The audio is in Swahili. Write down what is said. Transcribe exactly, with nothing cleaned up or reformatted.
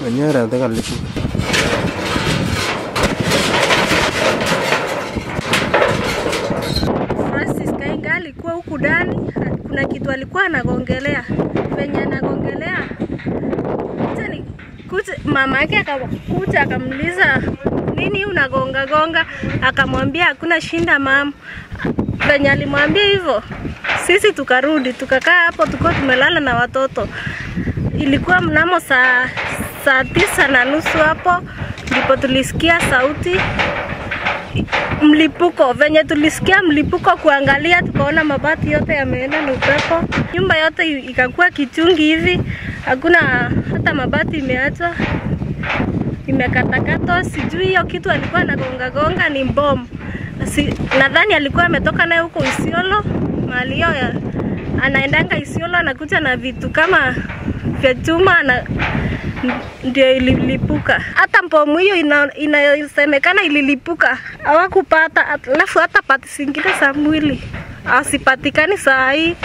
Banyak rantai kali itu. Francis Kainga alikuwa huku ndani, kuna kitu alikuwa anagongelea. Penye anagongelea tani kuta, mama yake akakuta akamuliza nini unagonga gonga, akamwambia hakuna shinda mama. Penye alimwambia hivyo, sisi tukarudi tukakaa hapo, tuko tumelala na watoto. Ilikuwa mnamo saa saa tisa na nusu hapo ndipo tulisikia sauti mlipuko. Venye tulisikia mlipuko, kuangalia tukaona mabati yote yameenda na upepo, nyumba yote ikakuwa kichungi hivi, hakuna hata mabati imeachwa, imekatakatwa. Sijui hiyo kitu alikuwa anagonga gonga ni bomu. Si, nadhani alikuwa ametoka naye huko Isiolo, mahali hiyo anaendanga Isiolo, anakuja na vitu kama vya chuma na ndio ililipuka. Hata mbomu hiyo inayosemekana ililipuka hawakupata, alafu hata pati zingine za mwili asipatikani saa hii.